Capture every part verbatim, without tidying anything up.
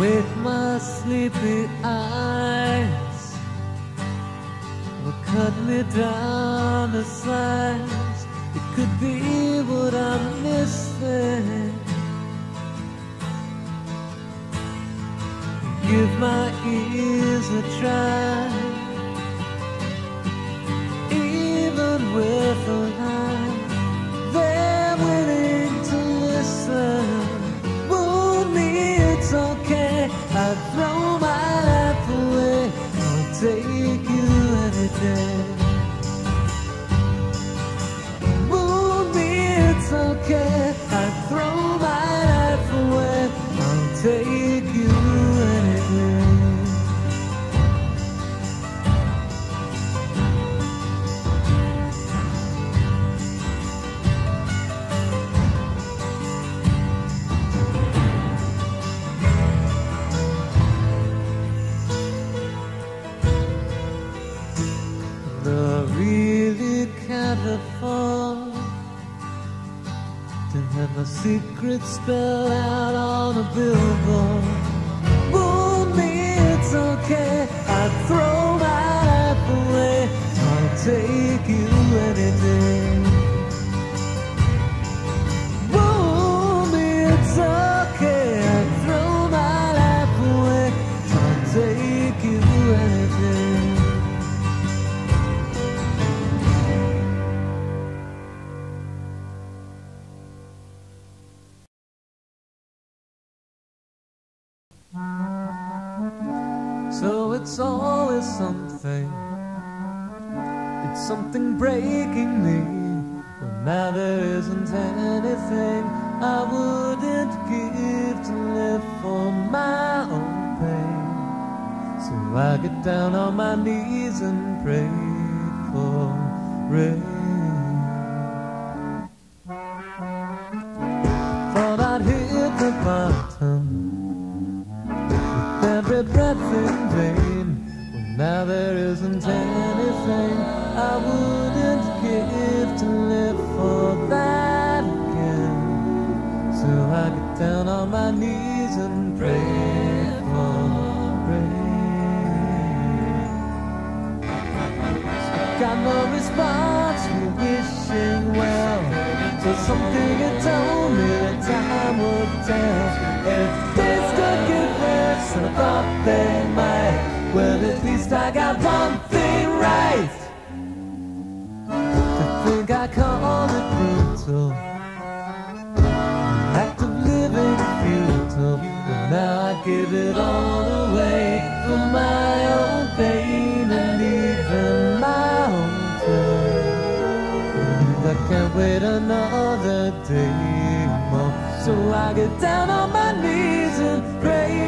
with my sleepy eyes, or cut me down to size. It could be what I'm missing. Give my ears a try, even with a lie. They're willing to listen. Wound me, it's okay. I throw my life away. I'll take you any day. Wound me, it's okay. I throw my life away. I'll take you any day. A secret spell out on a billboard. Wound me, it's okay. I throw my life away. I'll take you any day. Wound me, it's okay. I throw my life away. I'll take you any day. So it's always something, it's something breaking me. The matter isn't anything I wouldn't give to live for my own pain. So I get down on my knees and pray for rain. Thought I'd hit the bottom, every breath in vain. Well, now there isn't anything I wouldn't give to live for that again. So I get down on my knees and pray for rain. Got no response, we're wishing well. So something had told me that time would tell. If this could get worse, and I thought they might, well, at least I got one thing right. To think I called it brutal, act of living futile, but now I give it all away for my own pain and even my own pain. I can't wait another day more, so I get down on my knees and pray.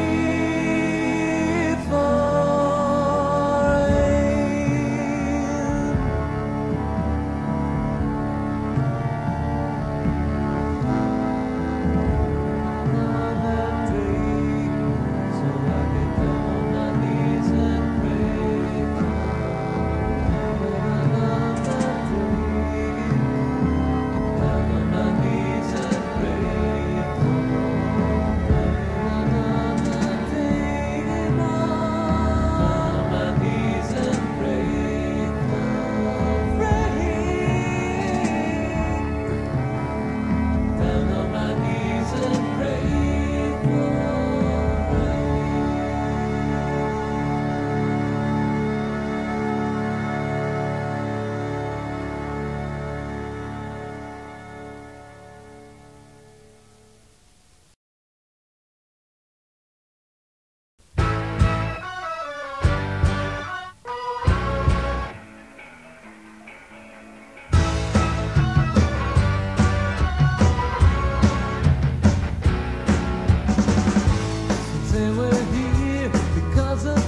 Love.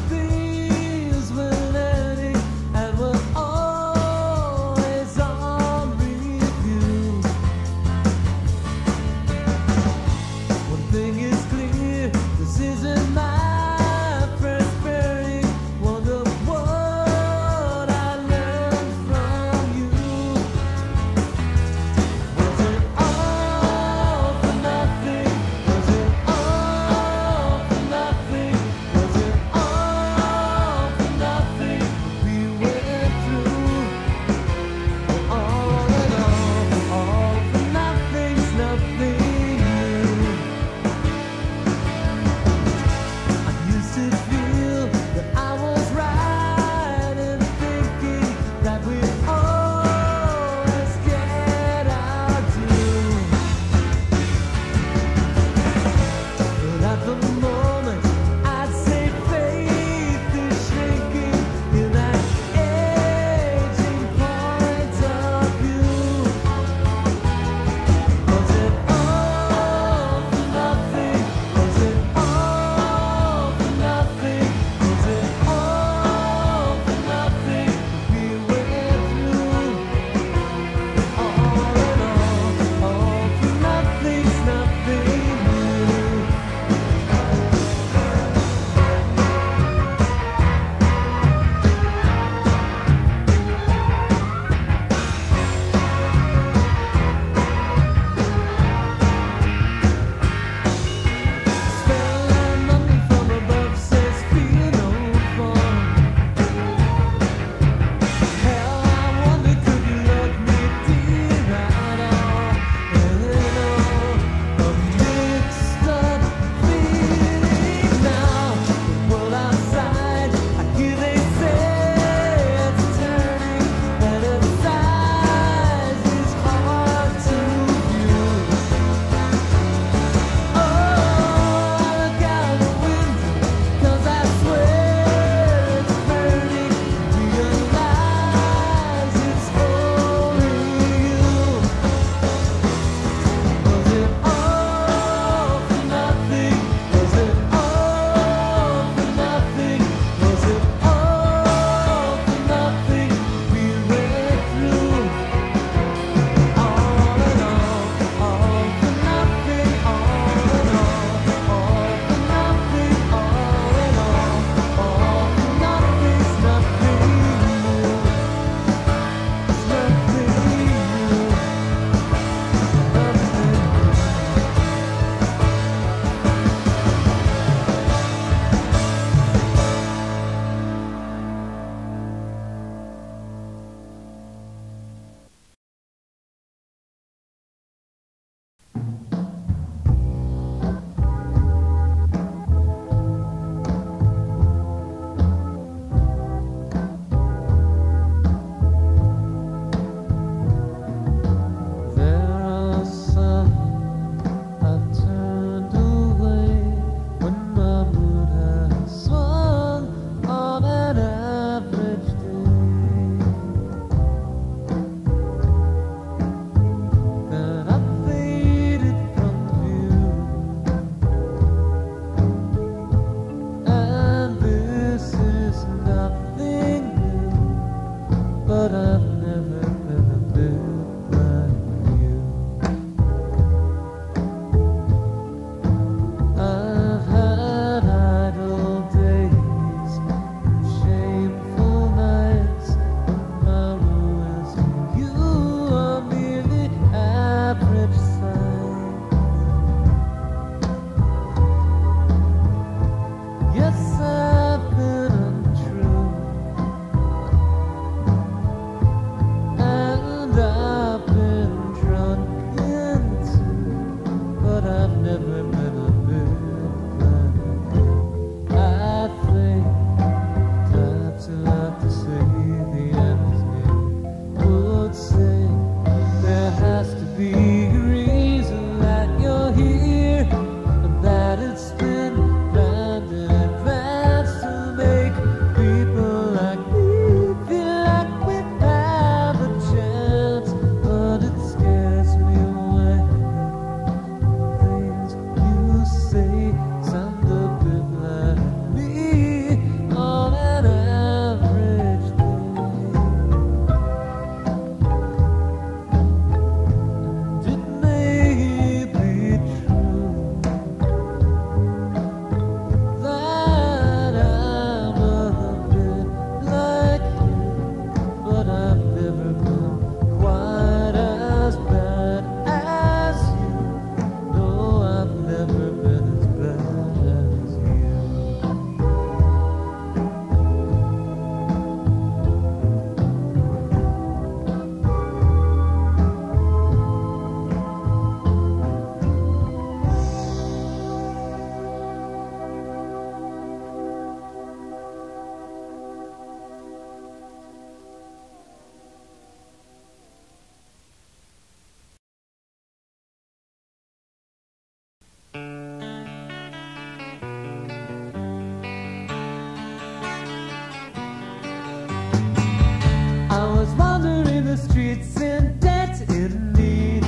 streets in debt in need.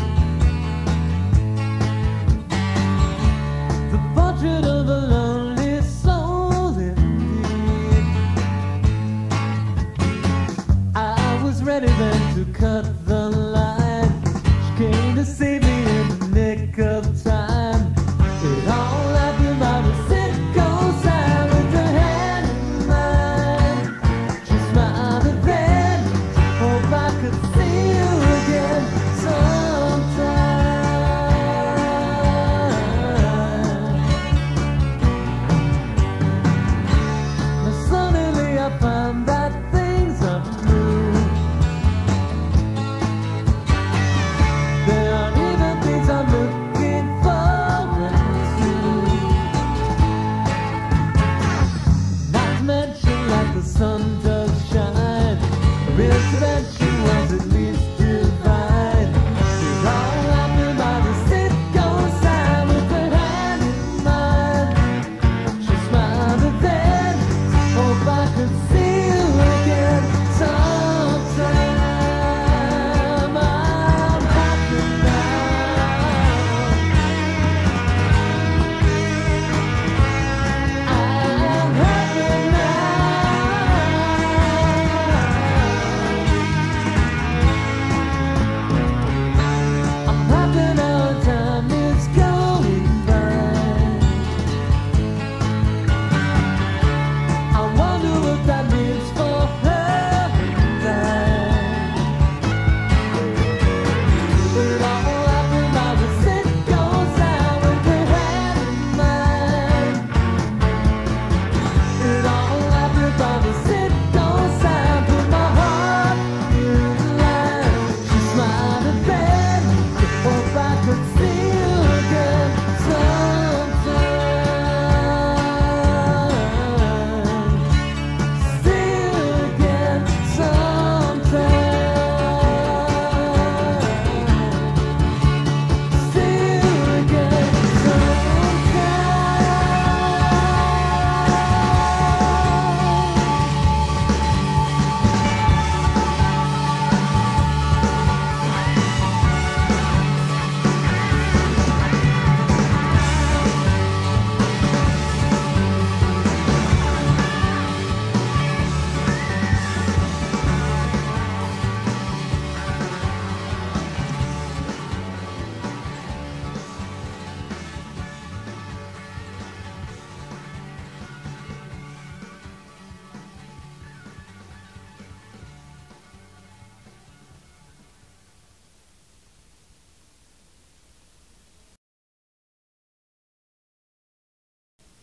The portrait of a lonely soul indeed. I was ready then to cut the line. She came to save me in the nick of time. It all happened by the sickle side.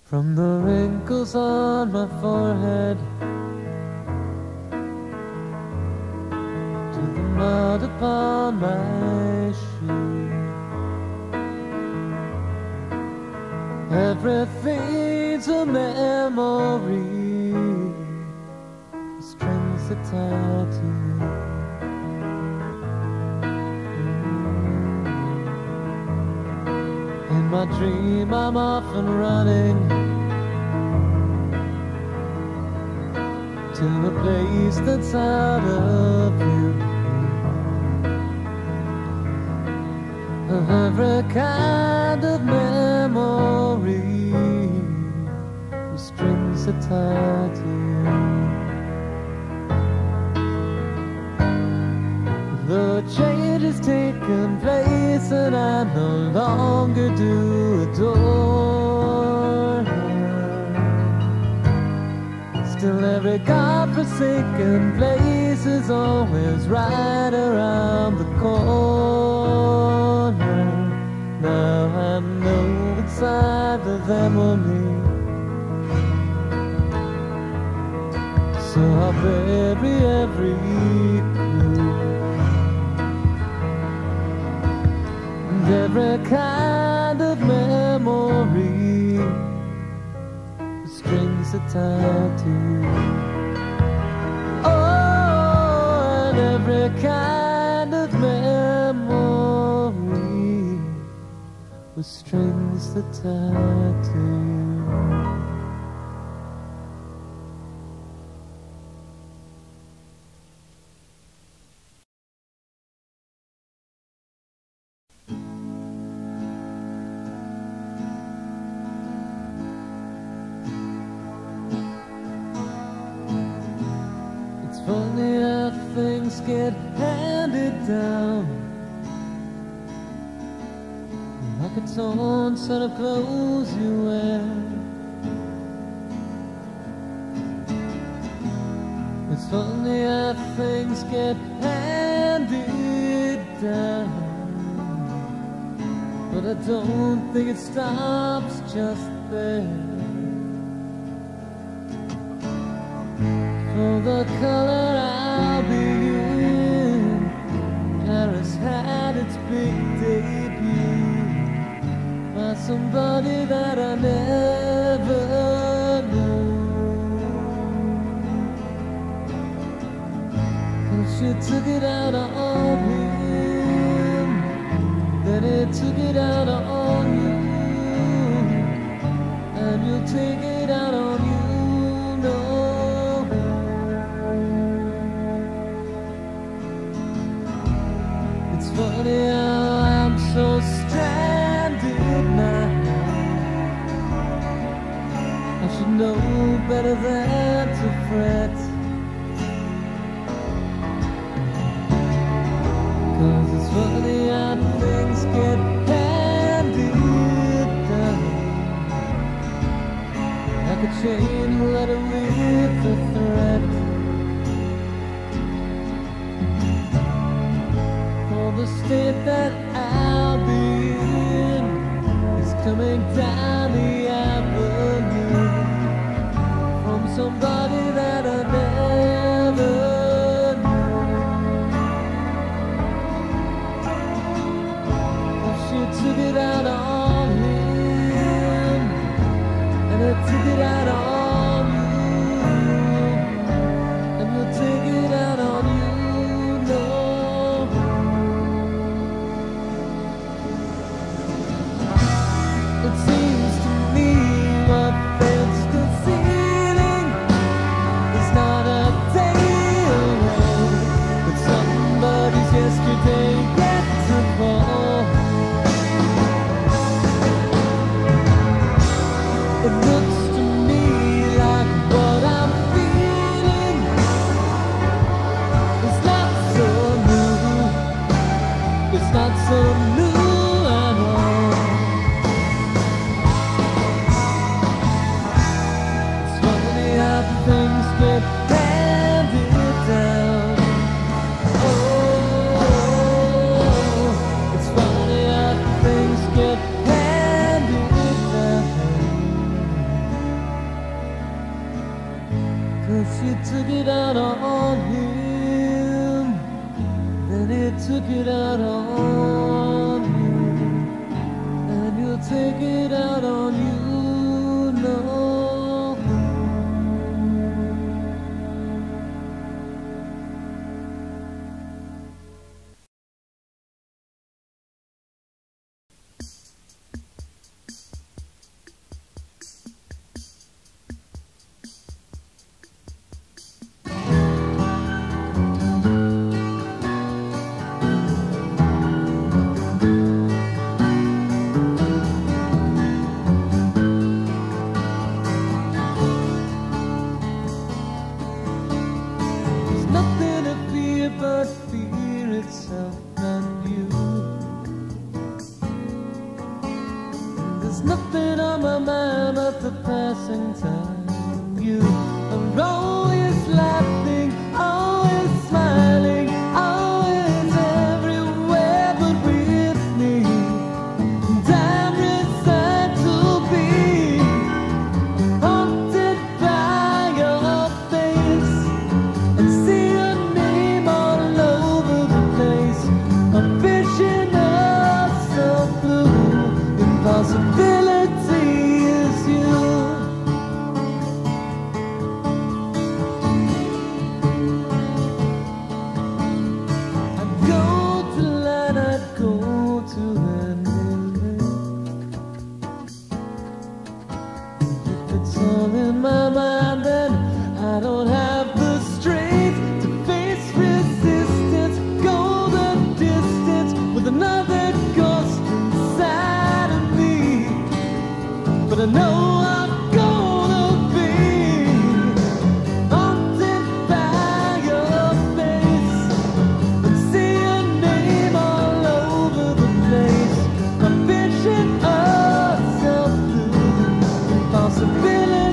From the wrinkles on my forehead to the mud upon my shoe, everything's a memory, the strings that tie to you. In my dream I'm off and running to the place that's out of view, of every kind of memory, the strings are tied to you. The change has taken place and I no longer do adore. Till every godforsaken place is always right around the corner. Now I know it's either them or me, so I'll bury every clue and every kind of memory. Strings are tied to you. Oh, and every kind of memory with strings that tied to you. things get handed down, like a torn set of clothes you wear. It's funny how things get handed down, but I don't think it stops just there. For the color I'll be in, Paris had its big debut by somebody that I never knew. And she took it out on him, then it took it out on you, and you'll take it out on you. Funny how I'm so stranded now. I should know better than to fret, 'cause it's funny how things get handed down. I could change a letter with a threat. The state that I'll be in is coming down the avenue from somebody that I never knew. But she took it out on him, and I took it out on you, and we'll take it out on you.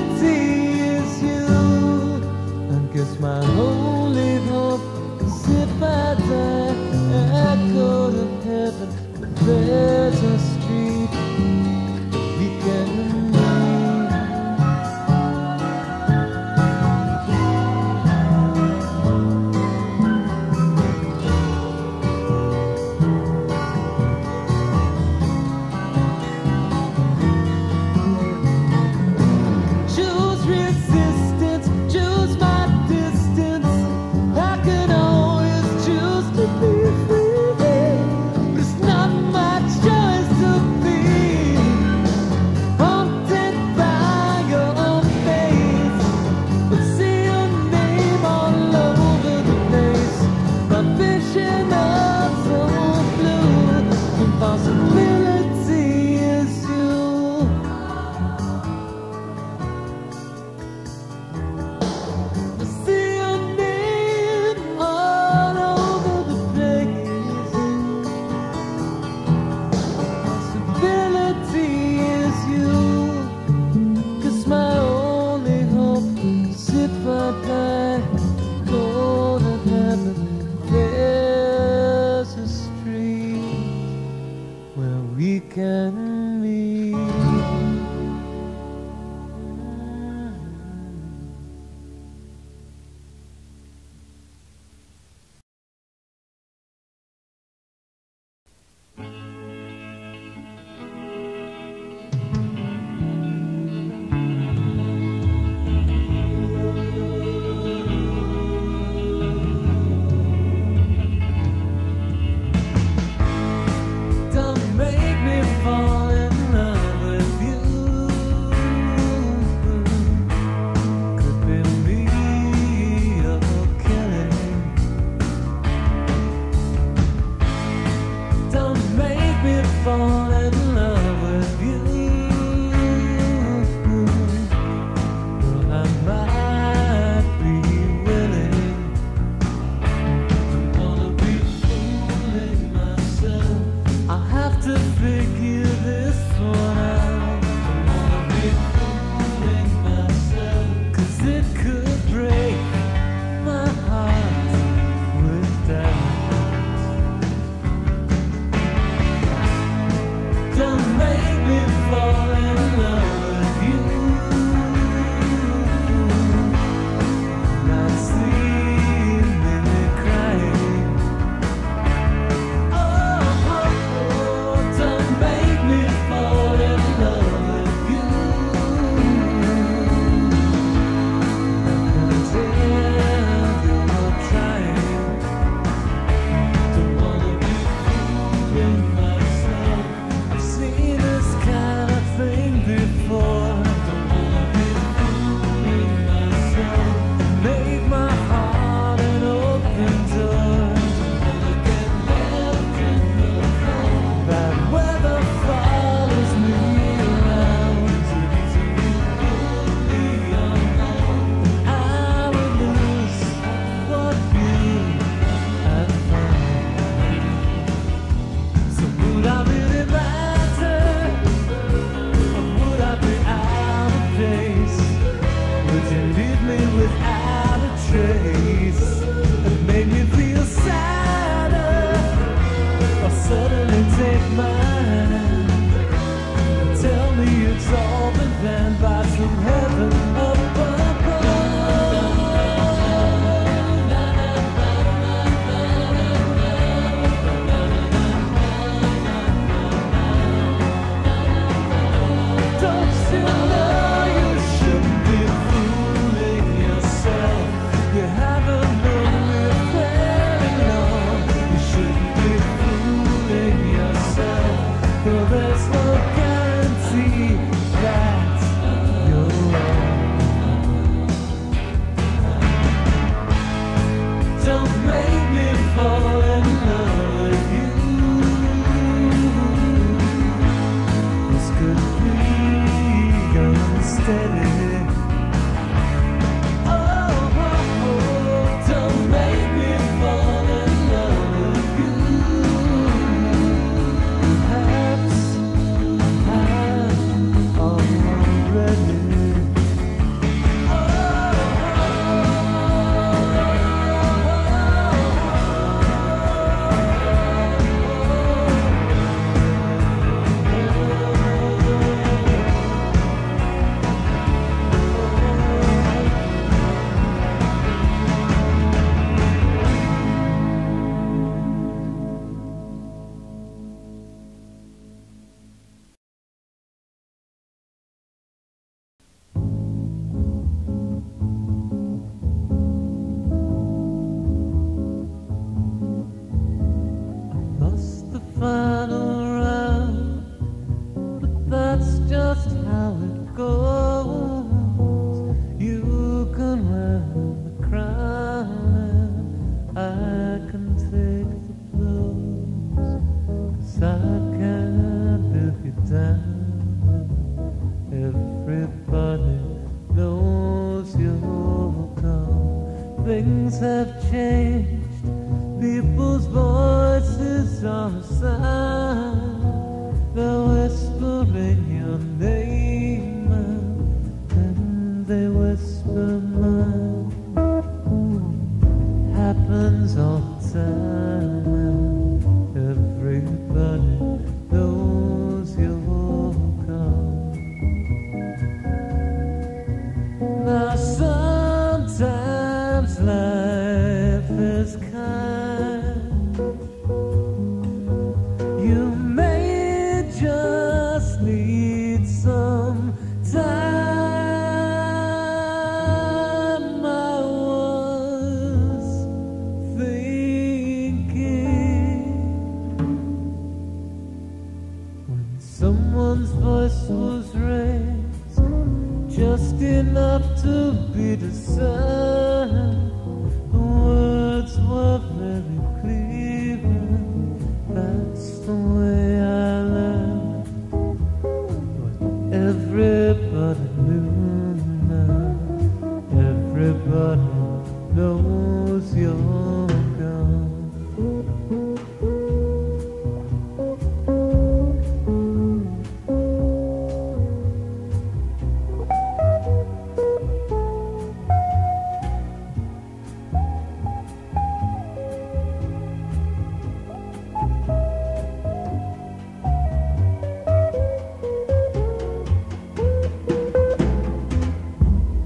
certainty is you. I guess my only hope is if I die, I go to heaven, but there's a street we can can be. You haven't known. things have changed. People's voices are a sign. They're whispering your name, and they whisper mine. Happens all the time. Everybody knows you'll come. Now sometimes life is kind. Someone's voice was raised just enough to be discerned. The words were very clear. That's the way I learned what everybody knew now. Everybody knows you're gone.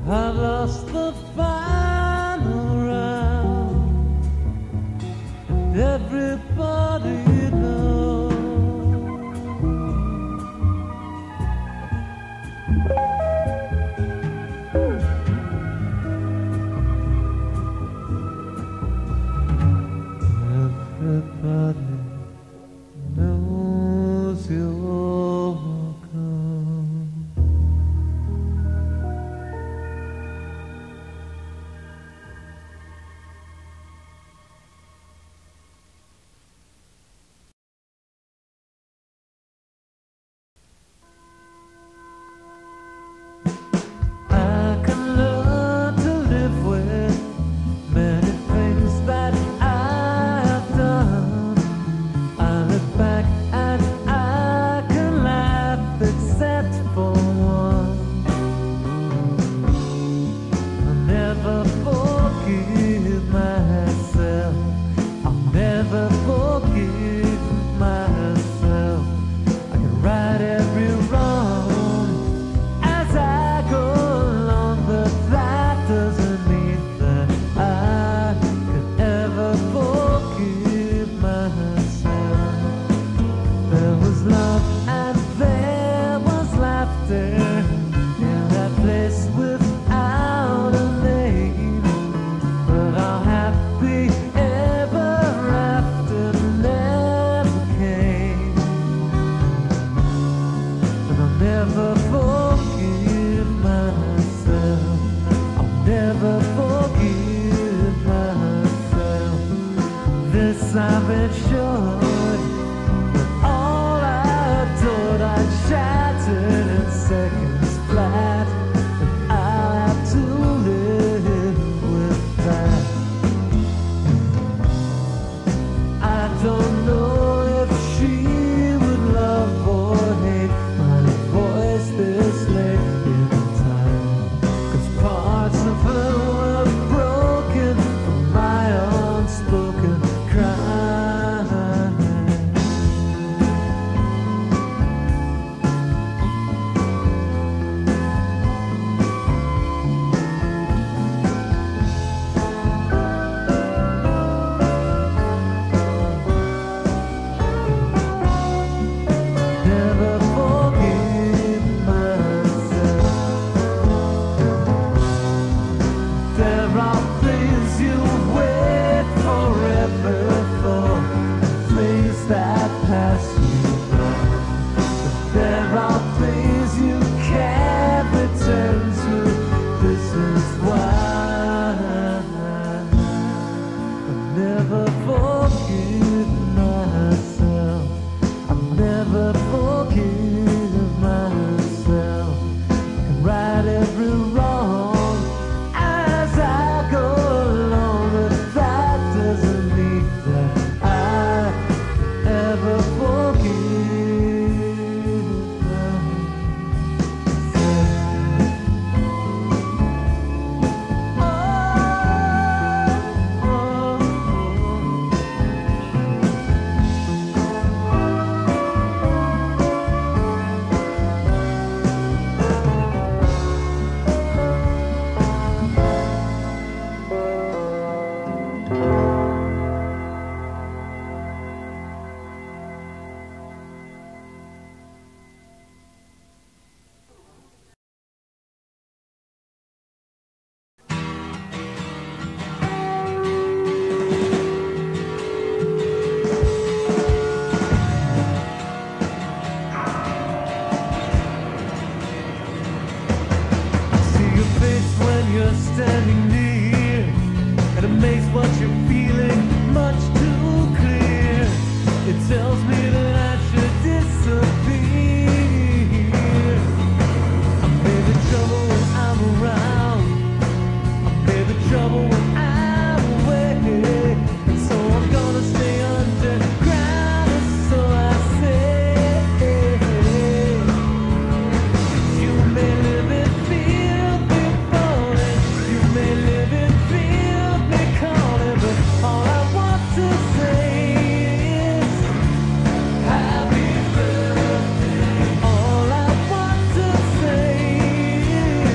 I've lost the final round, and everybody knows. Everybody knows you. just standing near, and it makes what you're feeling much too clear. It tells me that I should disappear. I'm in the trouble when I'm around. I'm in the trouble when I'm away. And so I'm gonna stay underground, so I say. You may live in fear before it. You may live in fear because it. But all I want to say is happy birthday. All I want to say is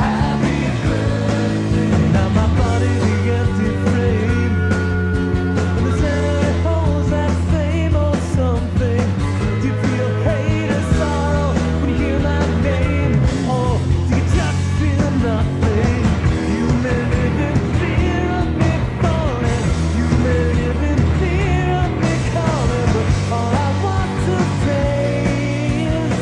happy birthday. Now my body's the empty frame, and the sand holds that same old something. Do you feel hate or sorrow when you hear my name? Or do you just feel nothing? You may live in fear of me falling. You may live in fear of me calling. But all I want to say is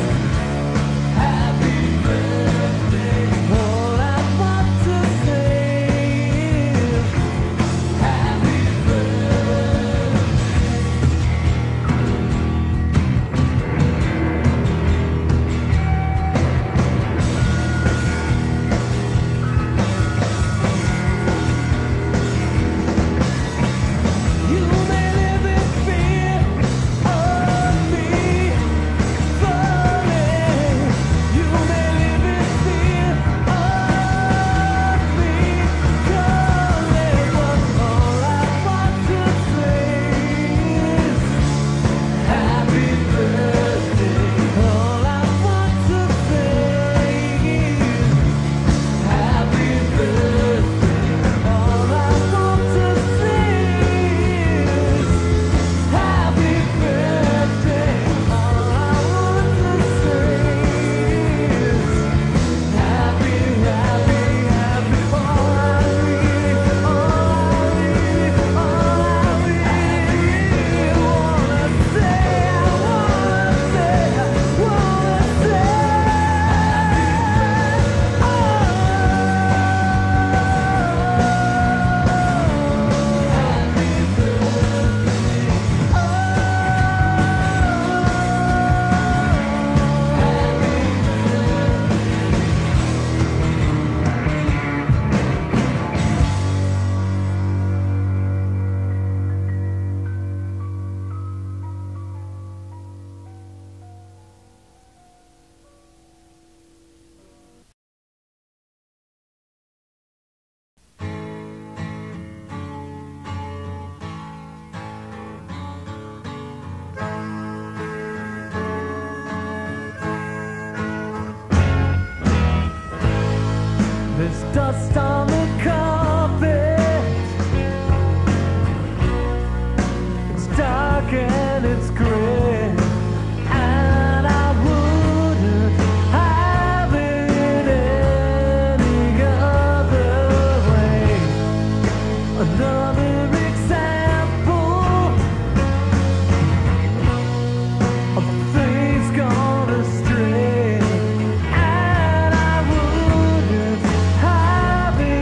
happy birthday. All I want to say is happy birthday. You may live in fear of me falling. You may live in fear of me calling. But all I want to say is happy birthday. All I want to say is happy birthday. All I want to say is happy birthday. All I want to say is happy, happy, happy. All I need, all I need, all I need. Wanna say, I wanna say, I wanna say. There's dust on the carpet. It's dark and it's gray, and I wouldn't have it any other way. Another example of things gone astray. And I wouldn't have it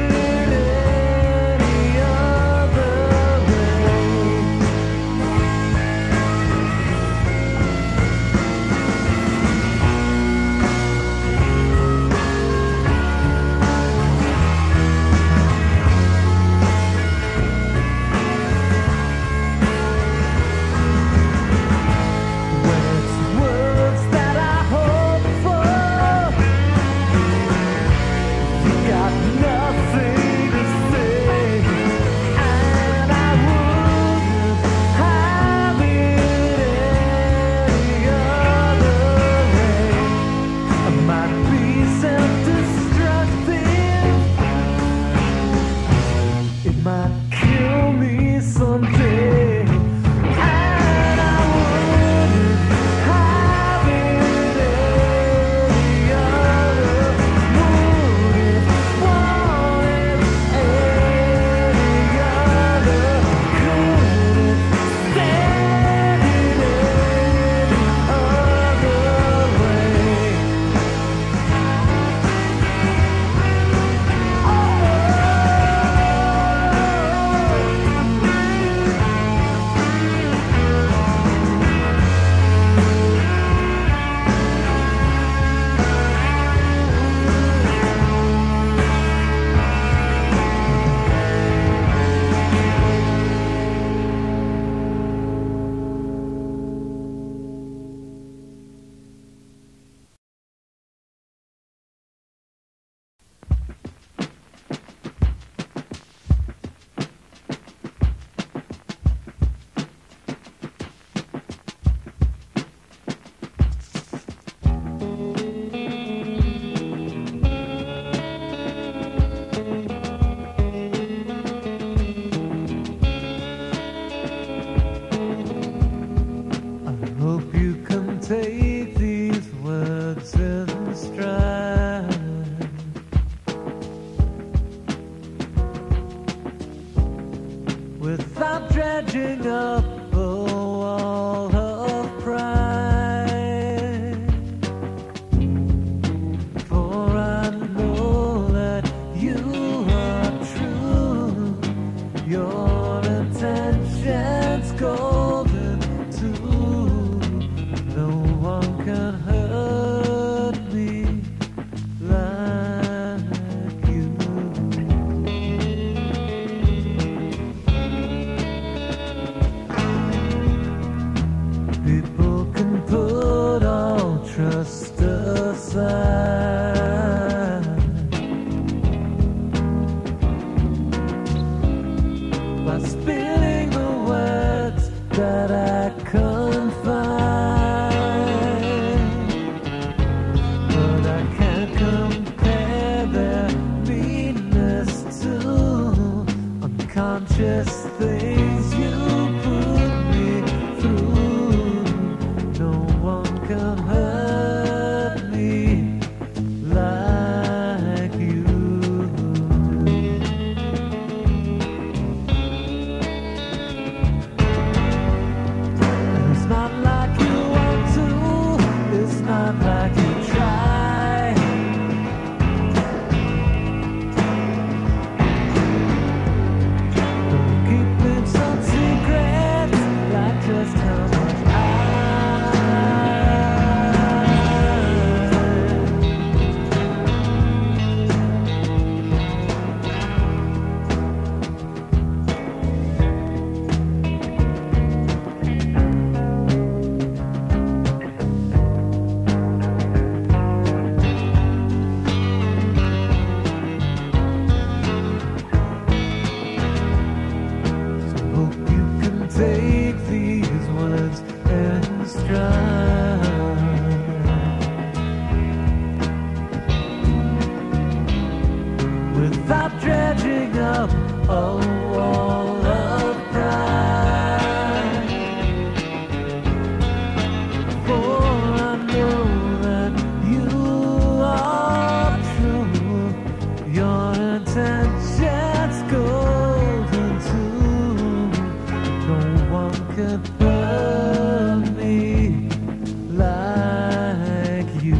Without dredging up a wall of pride, for I know that you are true. Your intentions golden too. No one could love me like you.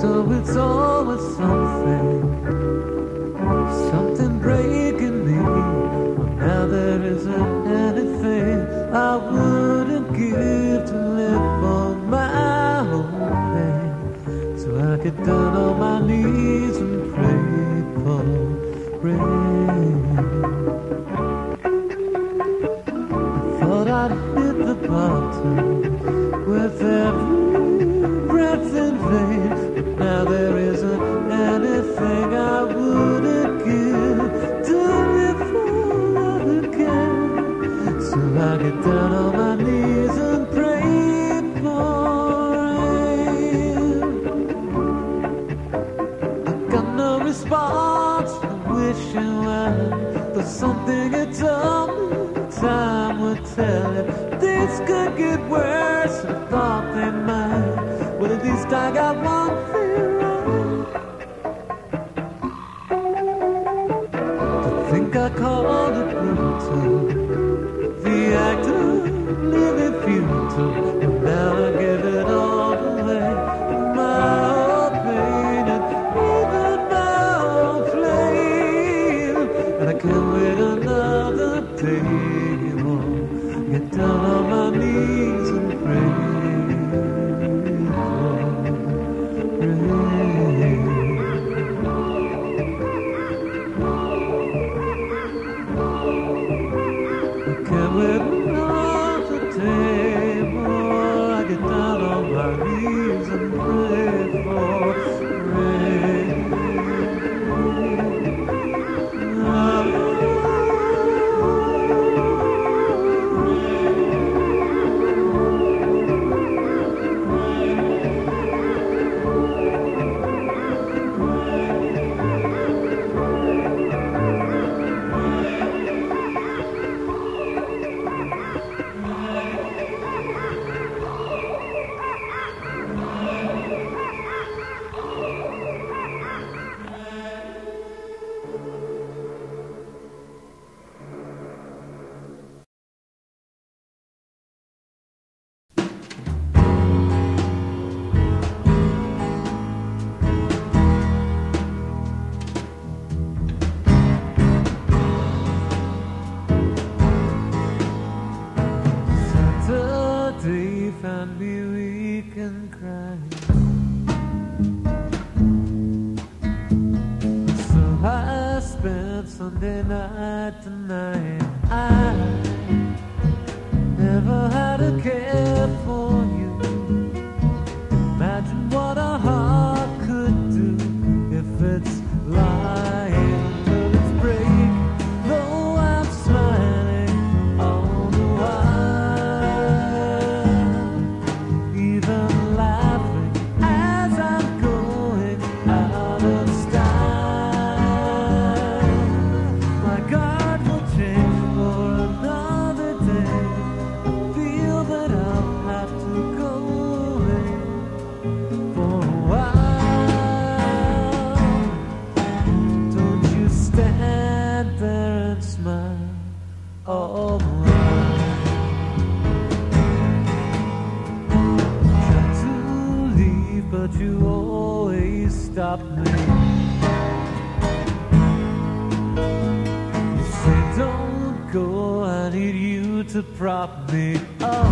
So it's always something, something breaking me. Well, now there isn't anything I wouldn't give to live on my own pain, so I get down on my knees and pray for rain. I thought I'd hit the bottom with every breath in vain. Now there isn't anything I wouldn't give to live for love again, so I get down on my knees and pray for rain. I got no response, I wish you were, but something had told me time would tell it. Things could get worse, I thought they might. Well, at least I got one thing. I called it brutal, the act of living futile, but now I give it all away. My old pain and even my old flame, and I can't wait another day. I won't get down on my knees and pray for rain. Rain. Found me weak and crying, so I spent Sunday night tonight. I never had a care for you. Imagine what a heart could do if it's lying till it's break. Though I'm smiling all the while, all the while. Tried to leave, but you always stopped me. You said, "Don't go, I need you to prop me up."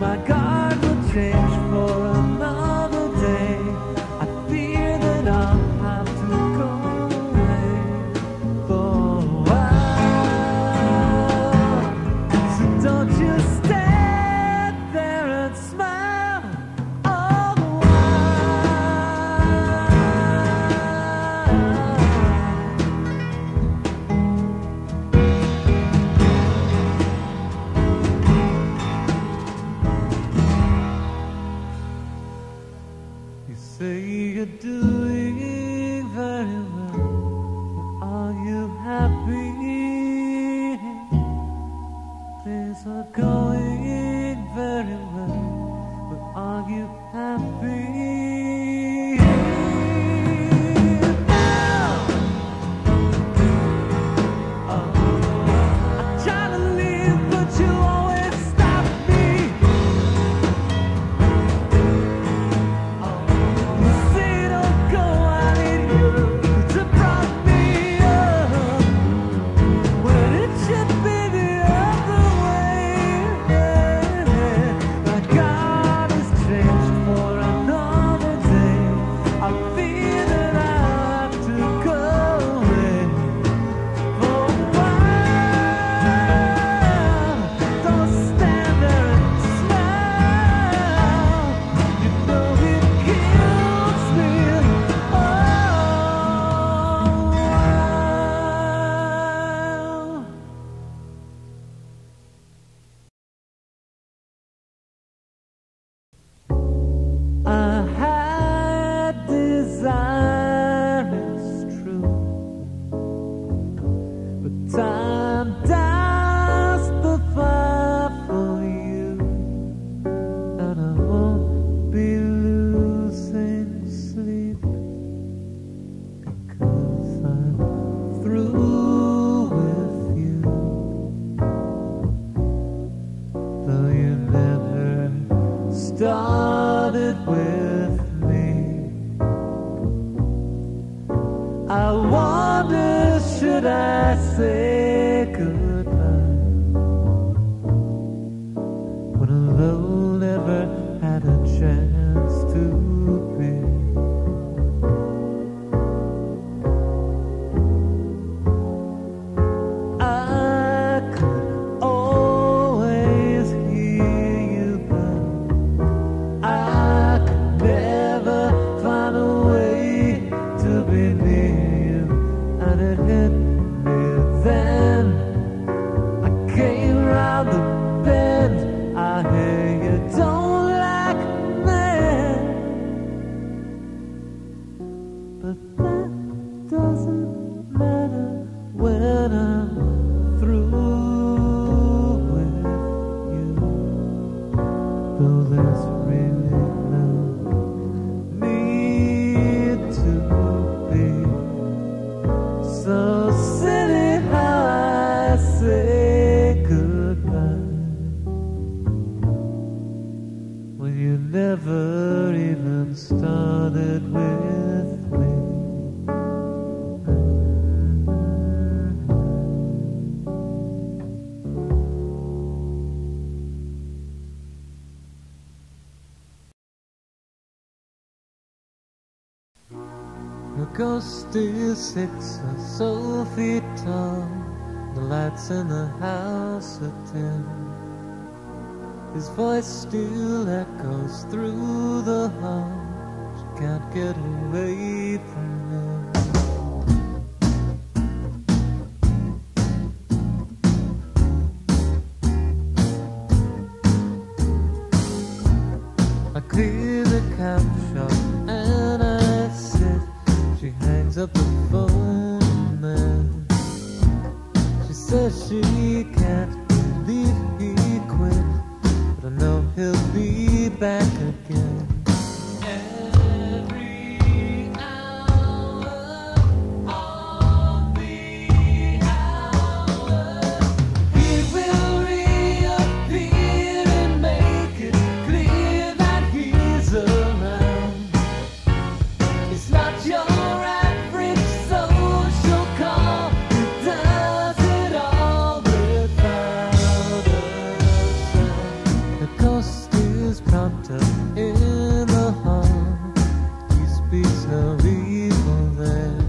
My God will change for another. say goodbye? When you never even started with me. The ghost is six or so feet tall. The lights in the house are dim. His voice still echoes through the hall. She can't get away from him. I clear the cam shop and I sit. She hangs up the phone man. She says she can't believe he quit. I know he'll be back again. Every hour of the hour, he will reappear and make it clear that he's around. It's not your average social call. It does it all without a sound. The ghost is prompter in the hall. He speaks no evil there.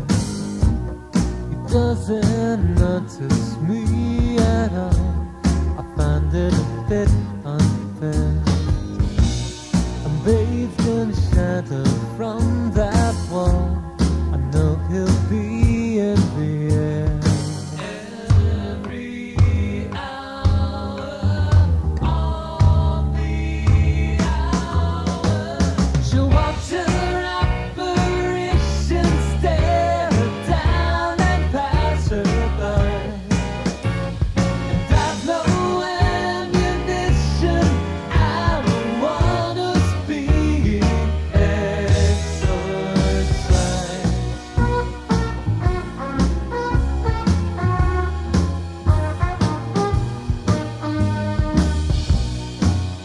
He doesn't notice me at all. I find it a bit unfair. I'm bathed in shadow from that wall. I know he'll be in the air. Every hour of the hour, she'll watch her apparition stare her down and pass her by. And I've no ammunition. I don't want us being exorcised. Every hour on the hour, every moment, all my power. Everywhere I turn, I tend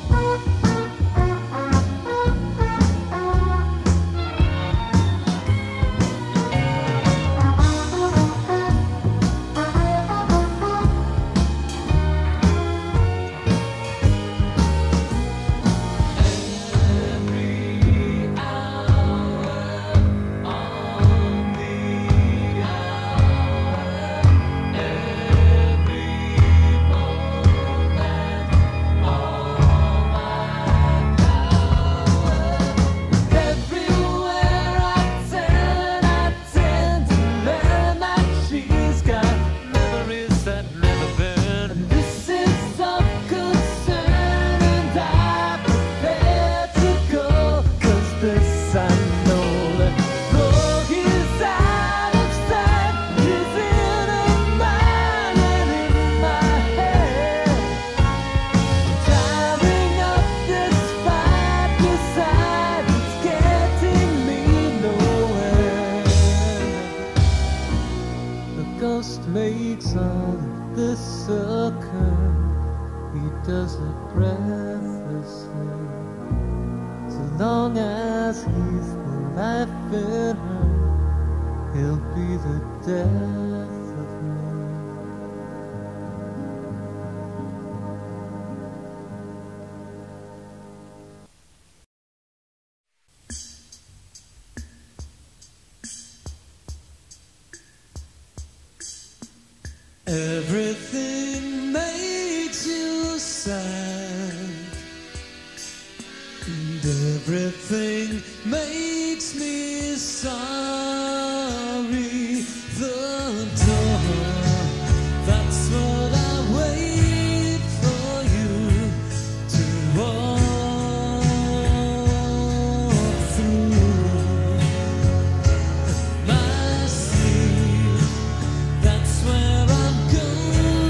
to learn that she's got memories that never burn. And this is of concern, and I prepare to go, cause this I know that though he's out of sight, he's in her mind and in my head. Tiring up this fight beside, it's getting me nowhere. The ghost makes all of this occur. He does it breathlessly. So long as he's the life in her, he'll be the death of me. Everything makes you sad, and everything makes me sorry. The door, that's what I wait for you to walk through. My sleep, that's where I'm going.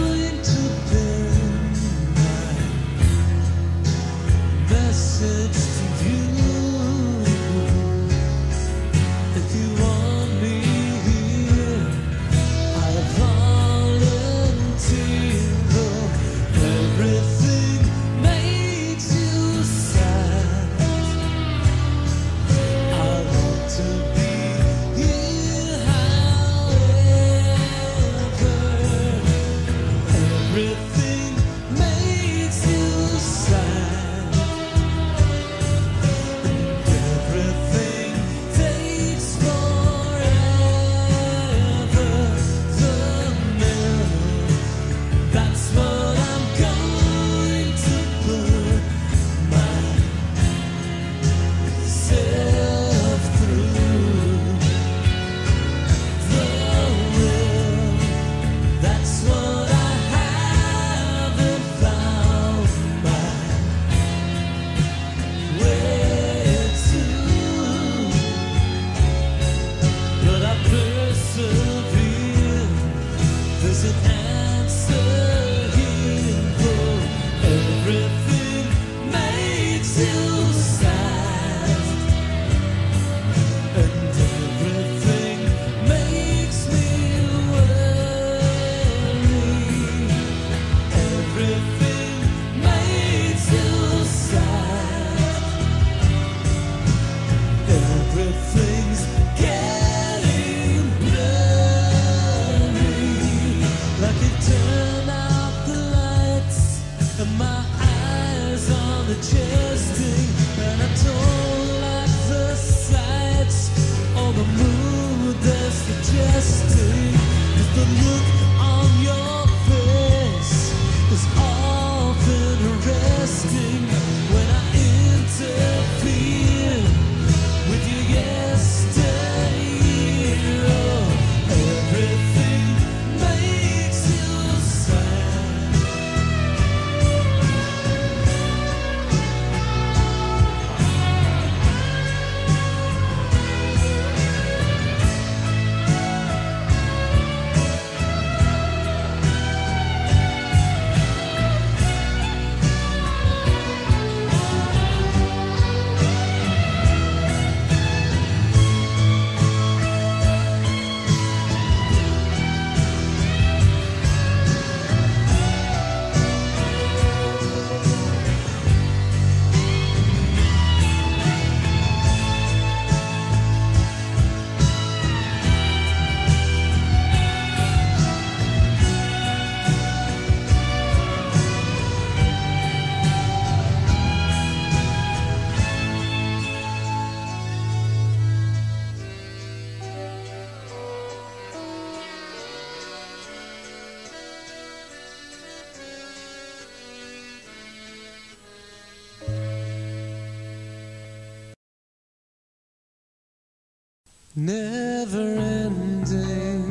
Never ending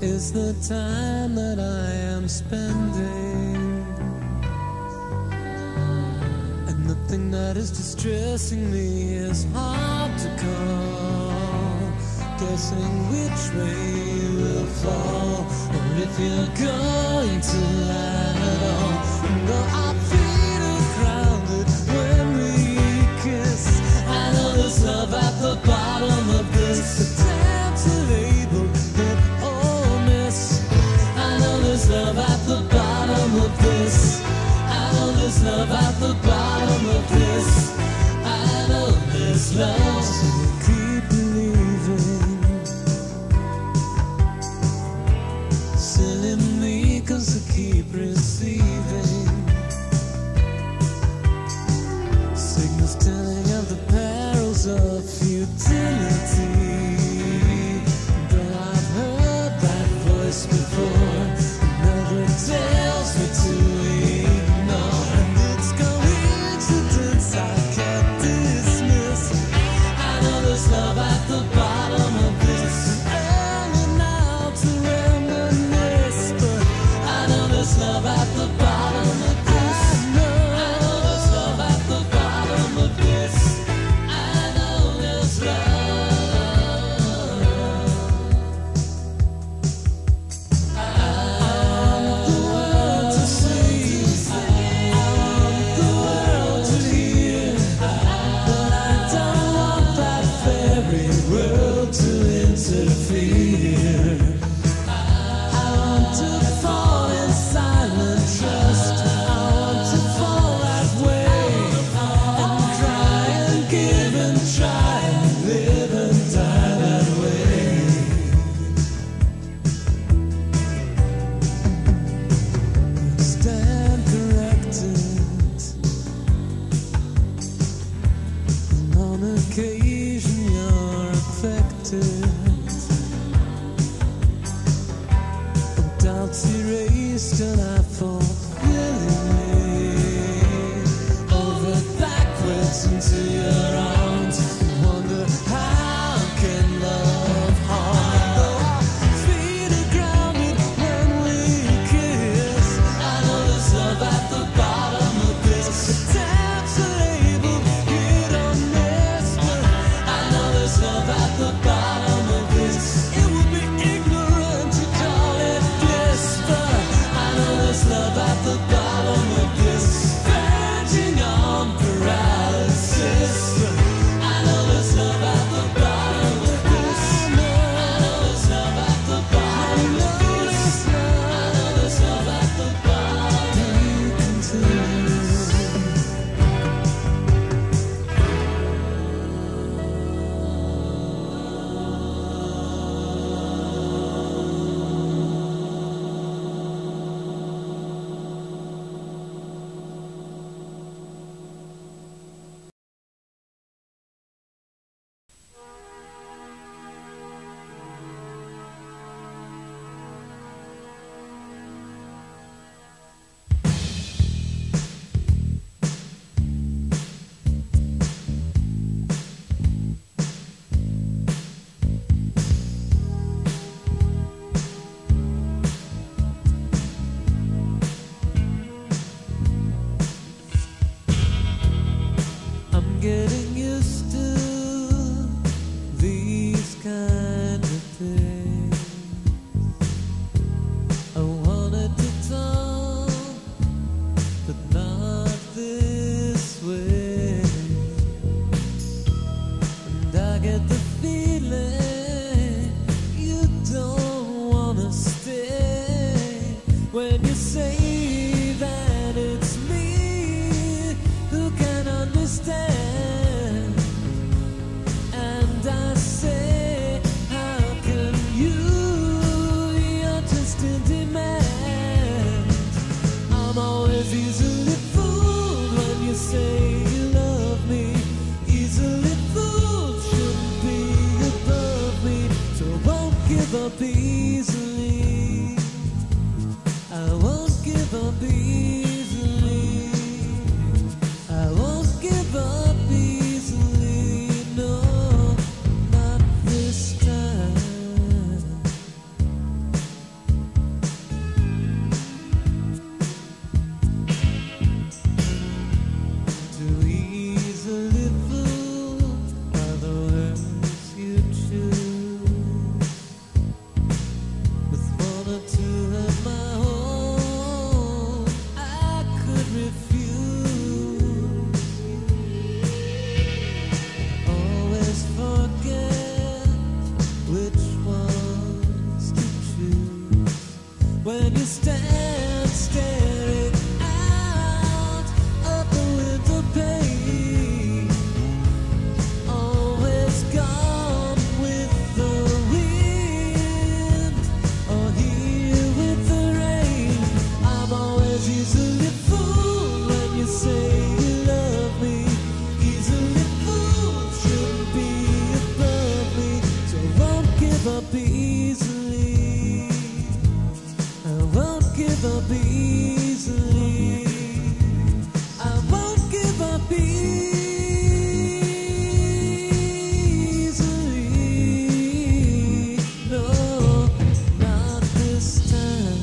is the time that I am spending, and the thing that is distressing me is hard to call, guessing which way you will fall, or if you're going to lie at all. And though our feet are grounded when we kiss, I know there's love at the bottom of this attempt to label it all miss. I know there's love at the bottom of this. I know there's love at the bottom of this. I know there's love. So keep believing, silly me, 'cause I keep receiving signals telling of the past of futility. Though I've heard that voice before, another tells me to ignore. And it's coincidence I can't dismiss. I know there's love at the bottom of this. It's early now to reminisce, but I know there's love at the bottom. When you stand staring out of the window pane, always gone with the wind, or here with the rain. I'm always easily fooled when you say you love me. Easily fooled, shouldn't be above me, so I won't give up easily. I won't give up easily. I won't give up easily. No, not this time.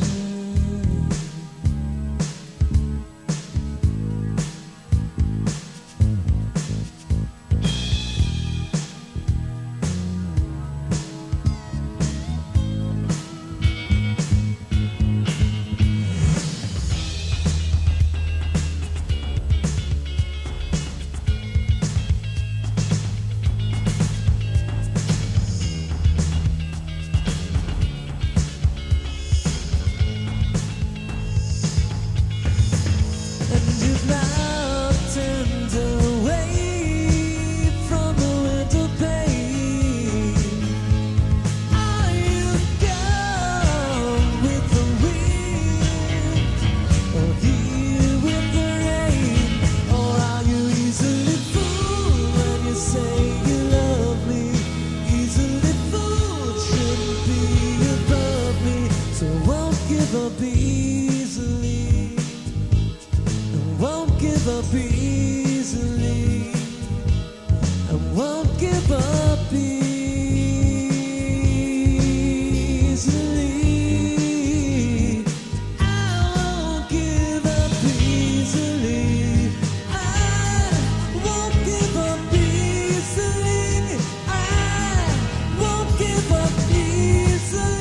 Easily, I won't give up easily. I won't give up easily. I won't give up easily. I won't give up easily. I won't give up easily.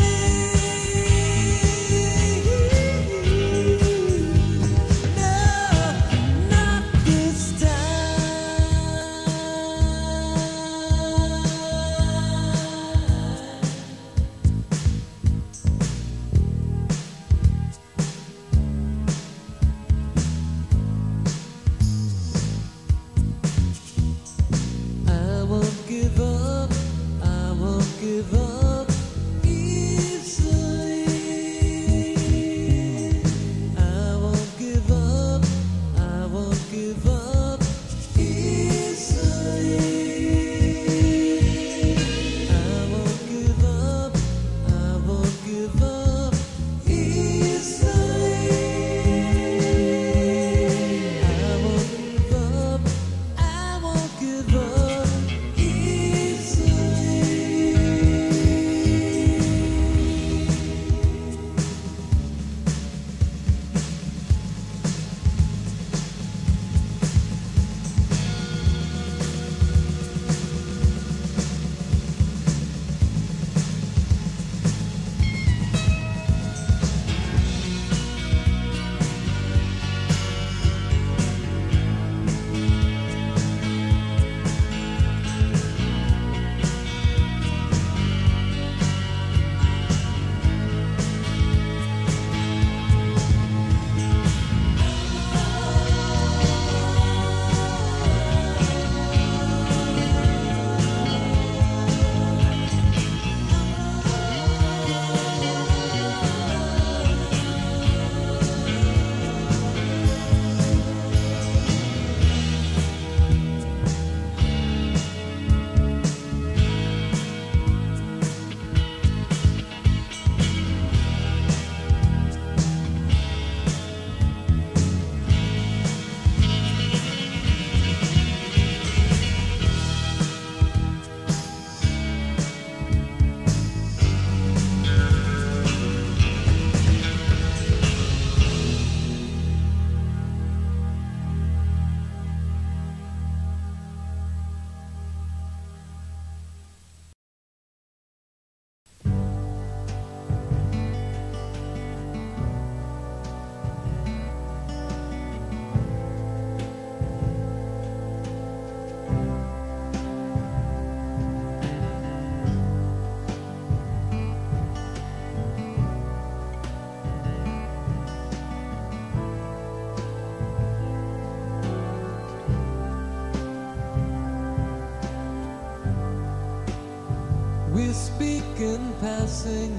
you speak in passing.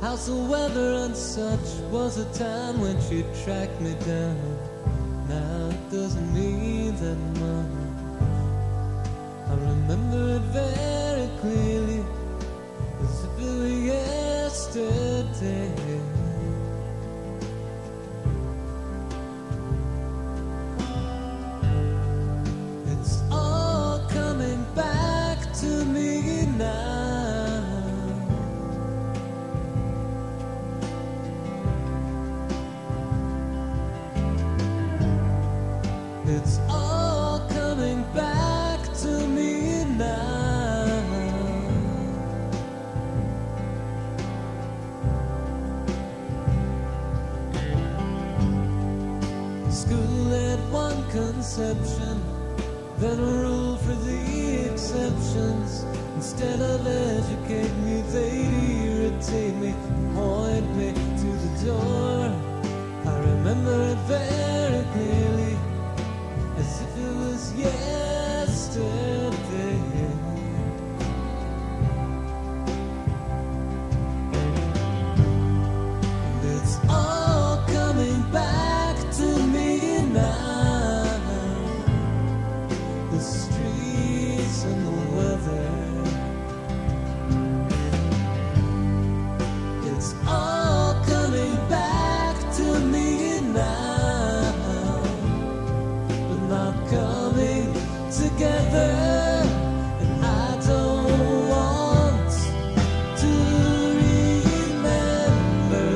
How's the weather and such? Was a time when she tracked me down. Now it doesn't mean that much. I remember it very clearly, as if it were yesterday. It's all coming back to me now. It's all coming back to me now. School had one conception, then a rule for the exceptions. Instead of educate me, they'd irritate me, point me to the door. I remember it very clearly, as if it was yesterday. And it's all coming back to me now. The streets and the weather. It's all coming back to me now. Coming together, and I don't want to remember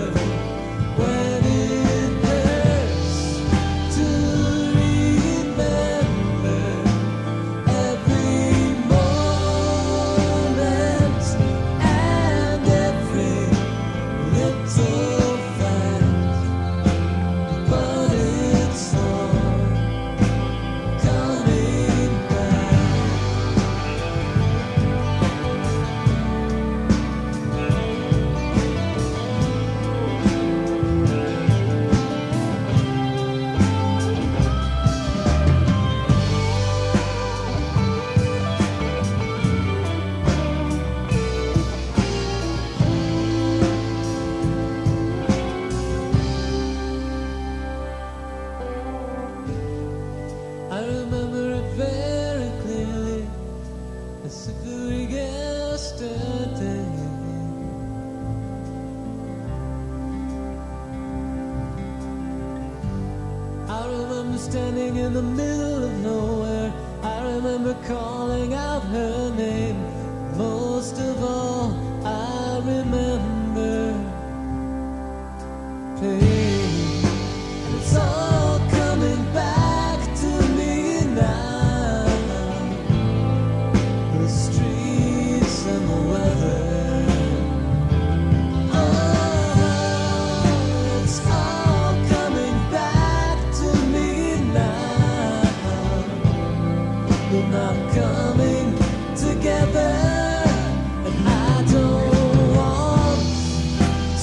when it hurts to remember every moment and every little fact, but it's all. I remember it very clearly, as if it were yesterday. I remember standing in the middle of nowhere. I remember calling out her name. Most of all, I remember pain. And it's all coming back. We're not coming together, and I don't want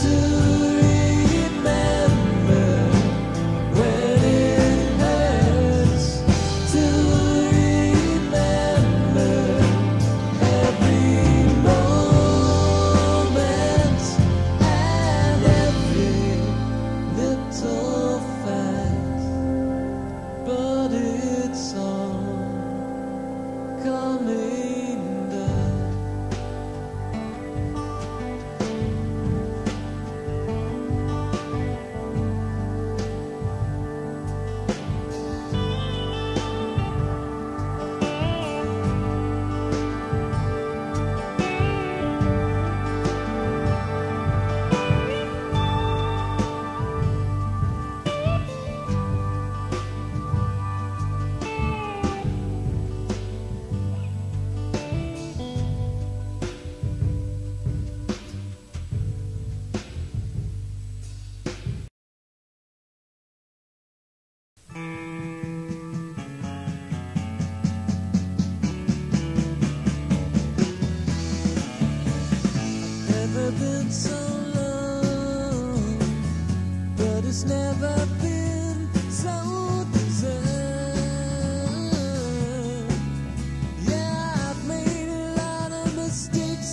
to remember when it hurts to remember every moment and every little fact, but it's all coming down. Been so long, but it's never been so deserved. Yeah, I've made a lot of mistakes.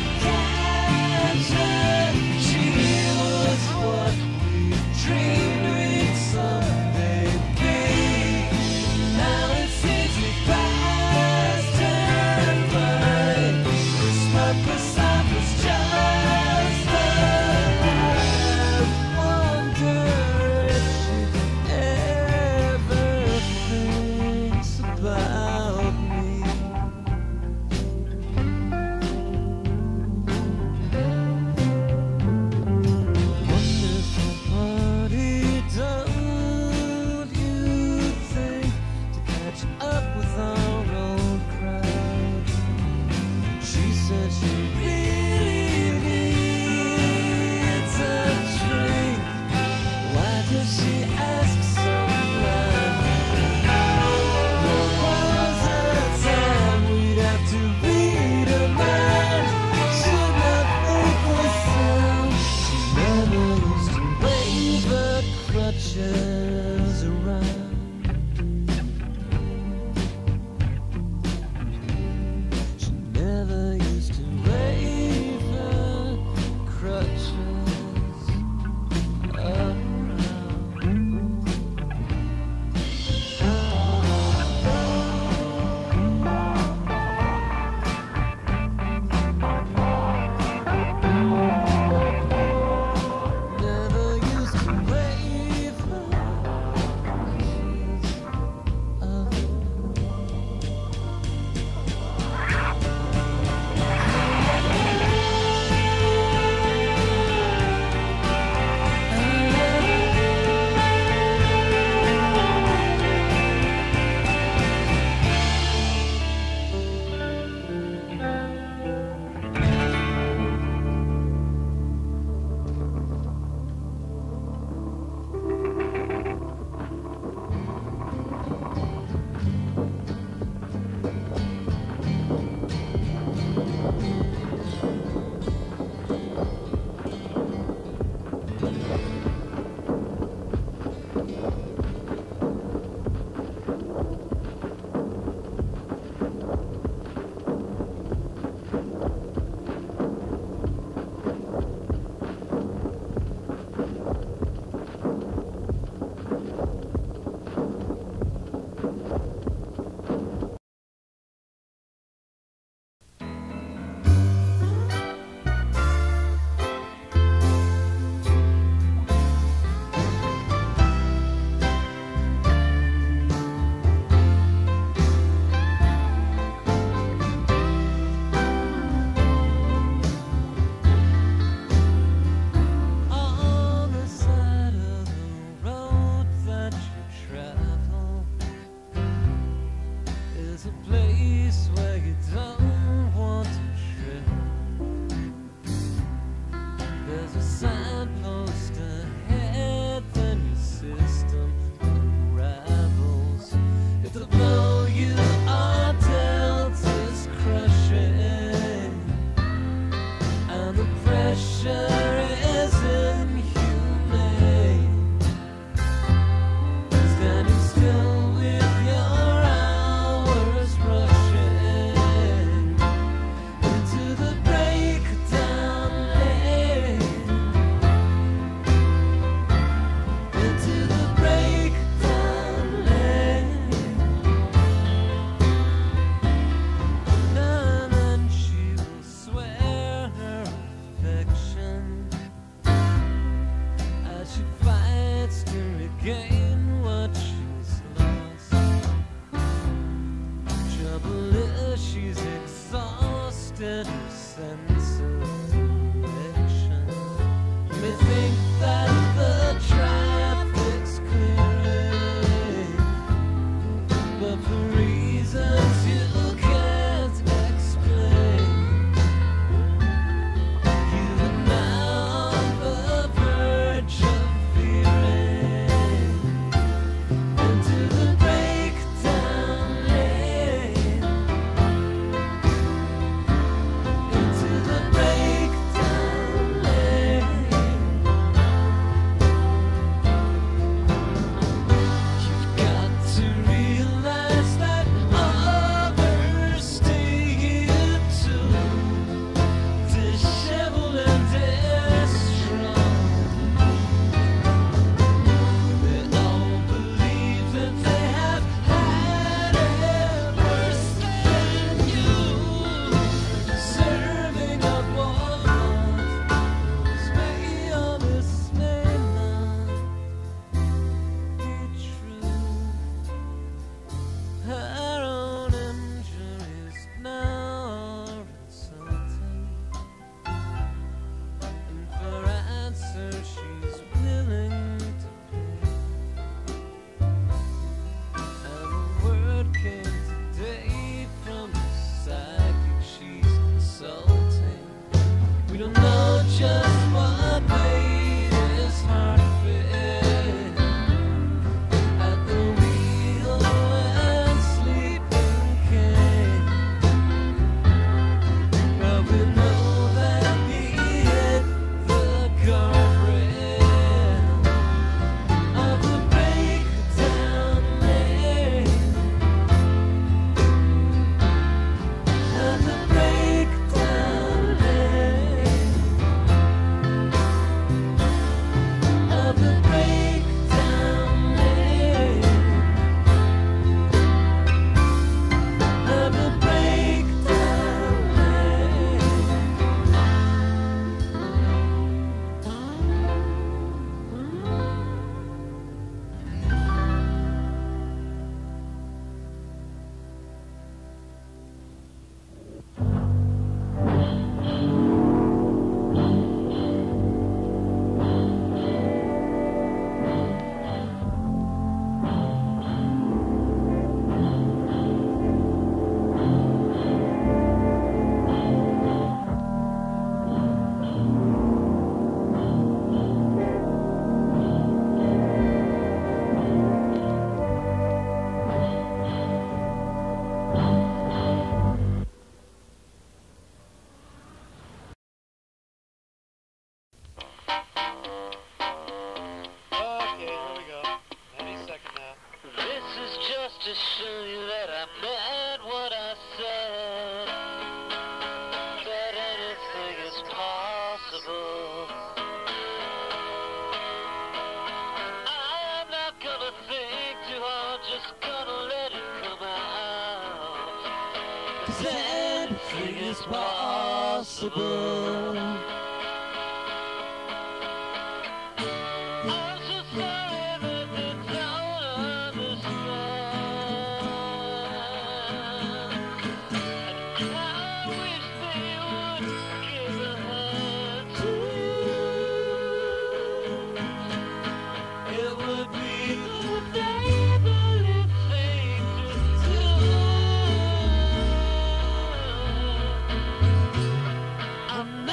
Affection. as everything is possible. I'm so sorry that I don't understand. And I wish they would give a hand too. It would be the day. I'm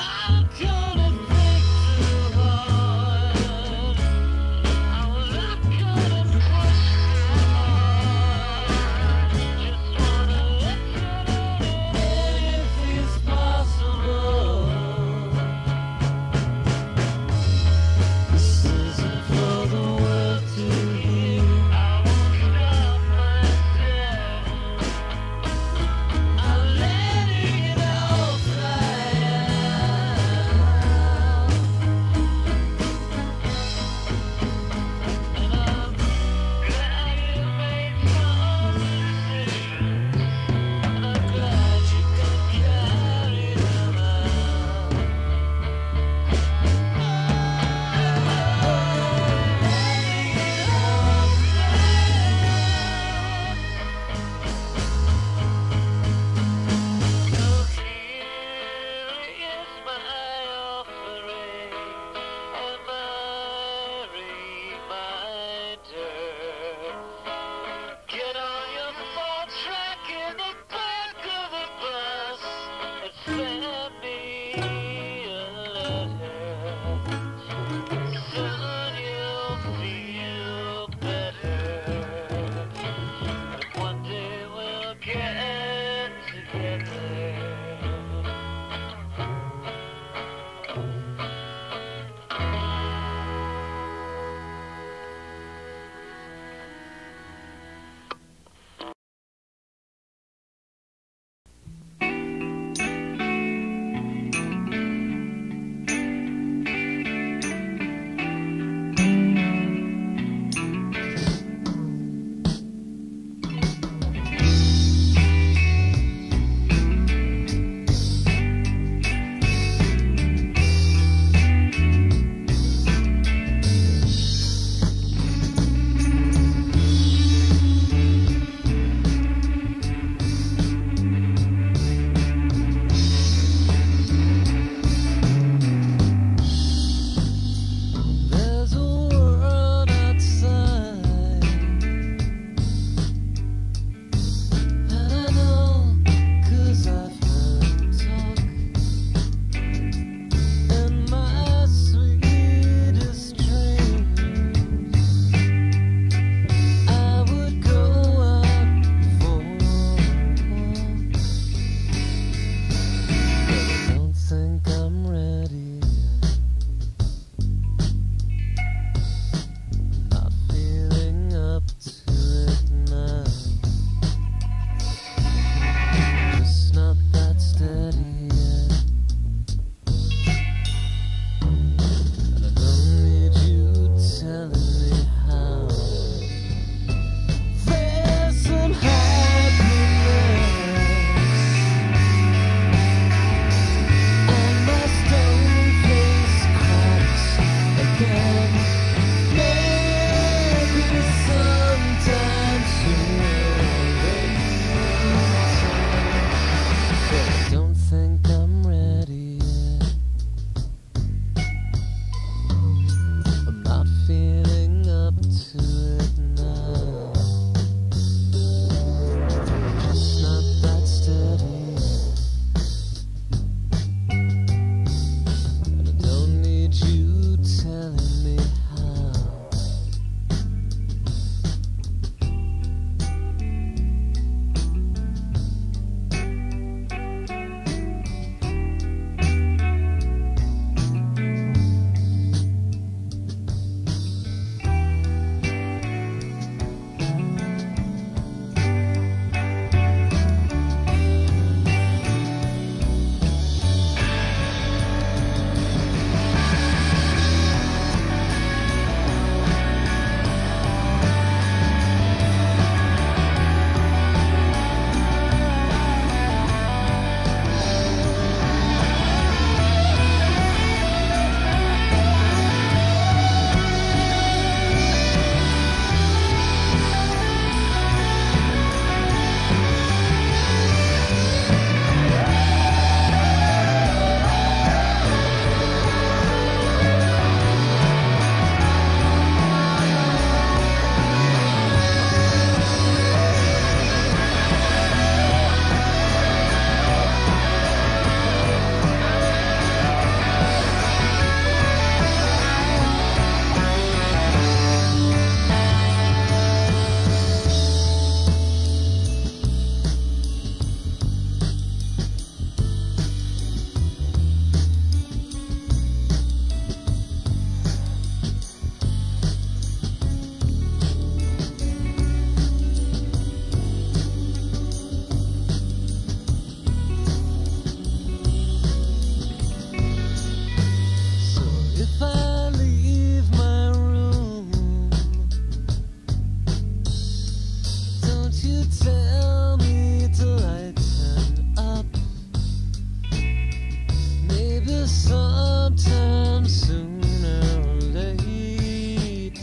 sometime sooner or later.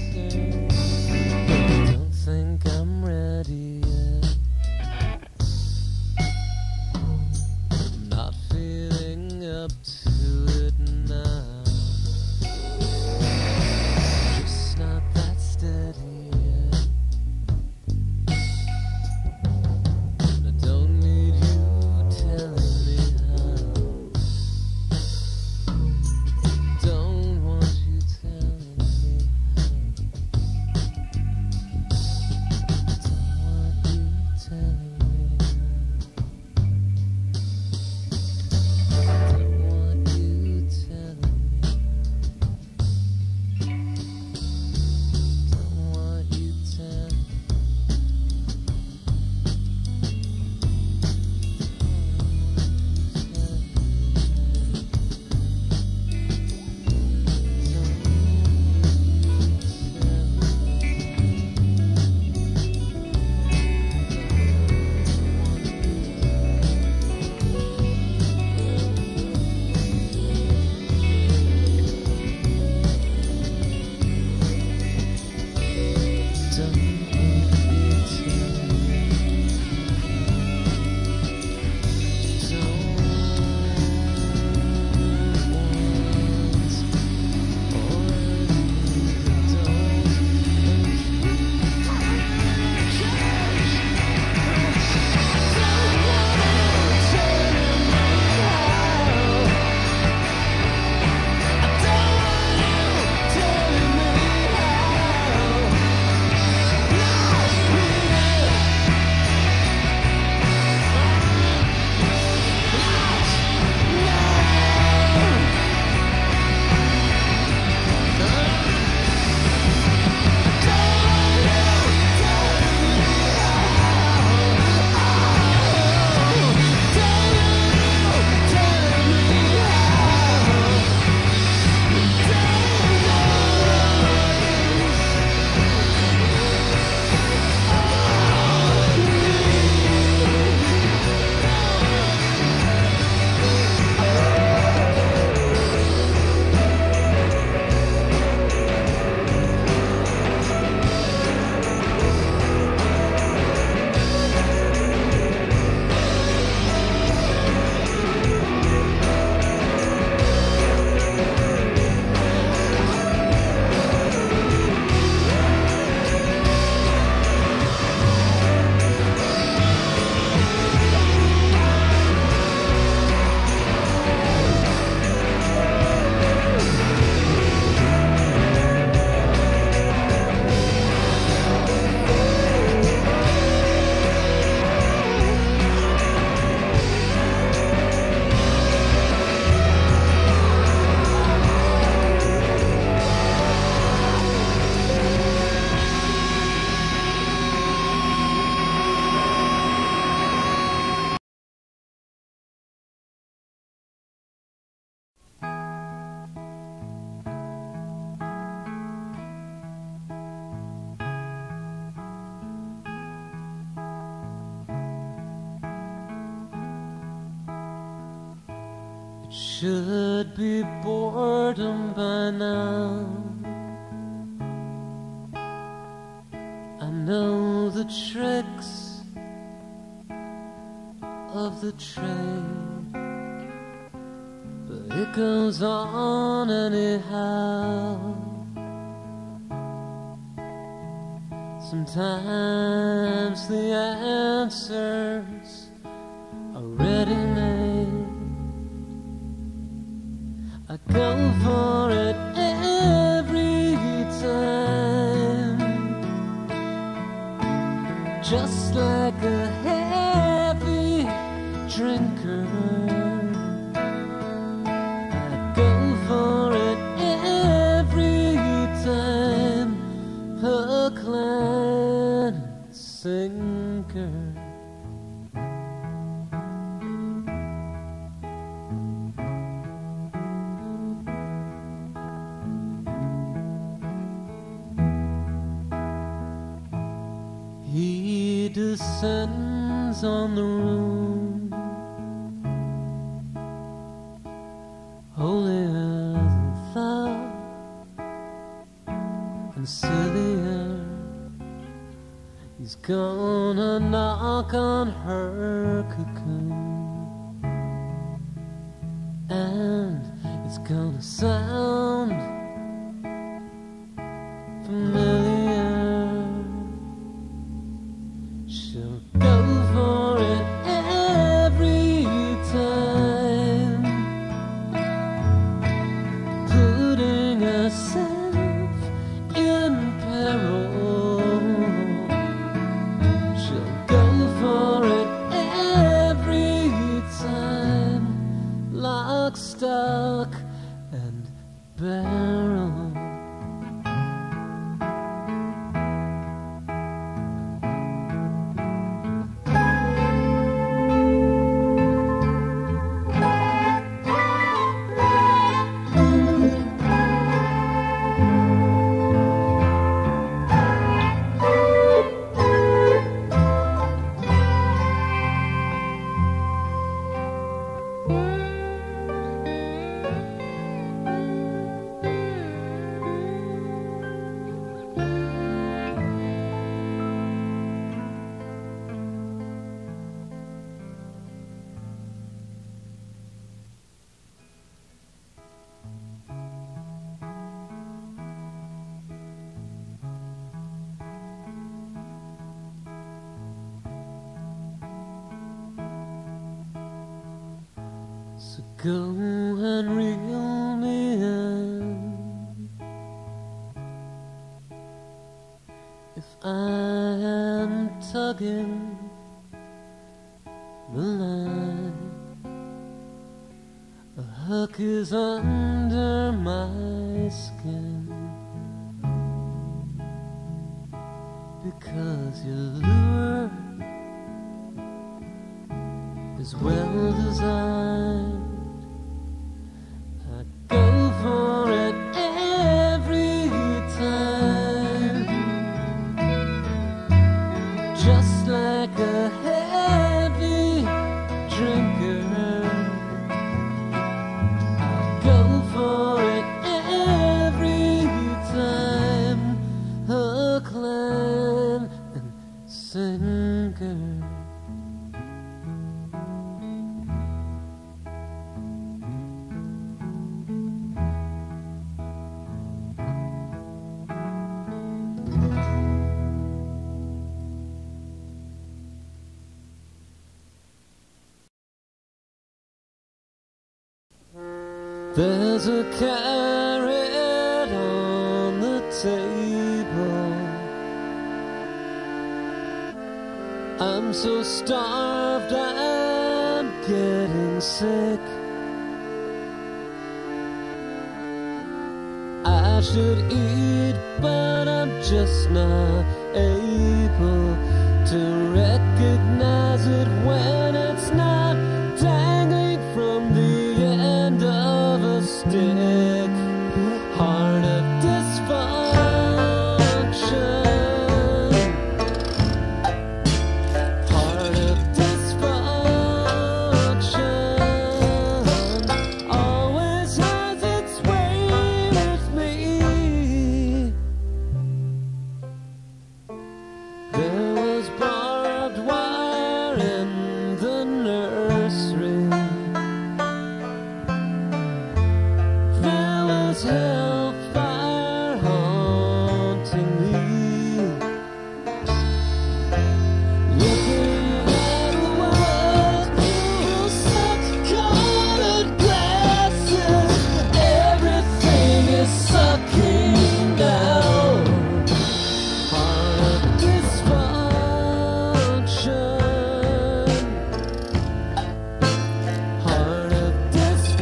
I don't think I'm ready yet. I'm not feeling up to it now. I'm just not that steady yet. And I don't need you telling me how. Don't want you telling me how. Don't want you telling me how. Don't want you telling me how. Don't want you telling me how. Should be boredom by now. I know the tricks of the trade, but it goes on anyhow. Sometimes the answers are ready made. I go for it every time, just like a heavy drinker. I go for it every time, hook, line, and sinker. He descends on the room, holier than thou, and sillier. He's gonna knock on her cocoon, and it's gonna sound familiar. She'll go for it every time, putting herself in peril. She'll go for it every time, lock, stock, and barrel. So go and reel me in. If I am tugging the line, a hook is under my skin, because your lure is well designed. Just like a heavy drinker, I go for it every time, hook, line, and sinker. There's a carrot on the table. I'm so starved, I'm getting sick. I should eat, but I'm just not able to recognize it when it's not dangling from the end of a stick. Heart of dysfunction, heart of dysfunction, always has its way with me. There was barbed wire in the nursery, hellfire haunting me. Looking at the world through suck-colored glasses, everything is sucking down. Heart of dysfunction, heart of dysfunction.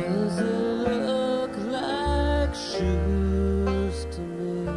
Does it look like shoes to me?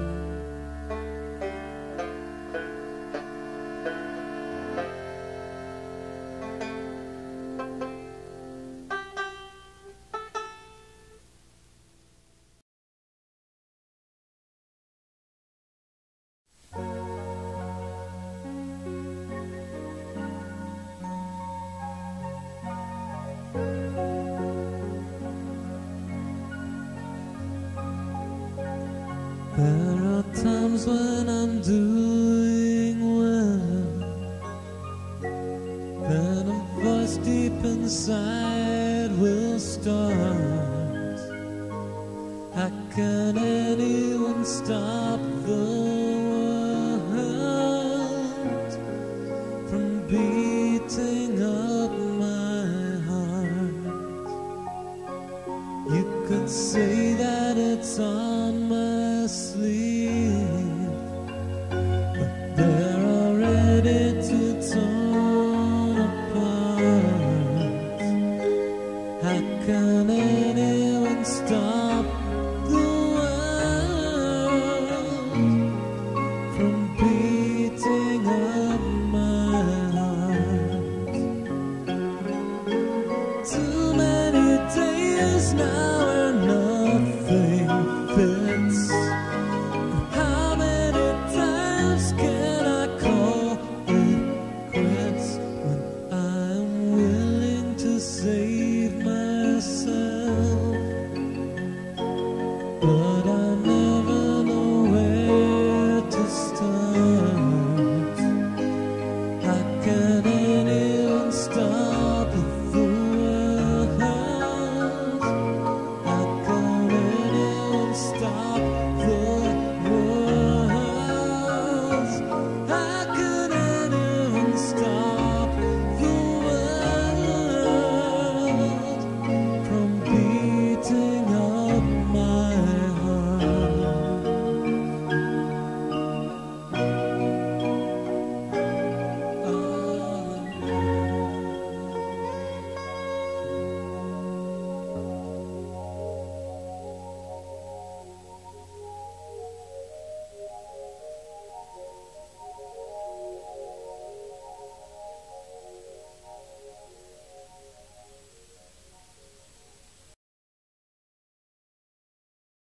There are times when I'm doing well, then a voice deep inside will start. How can anyone stop the world from beating up my heart? You could say that it's on my sleep, but they're already too torn apart. How can anyone stop the world from beating up my heart? Too many days now and nothing fits. Save myself.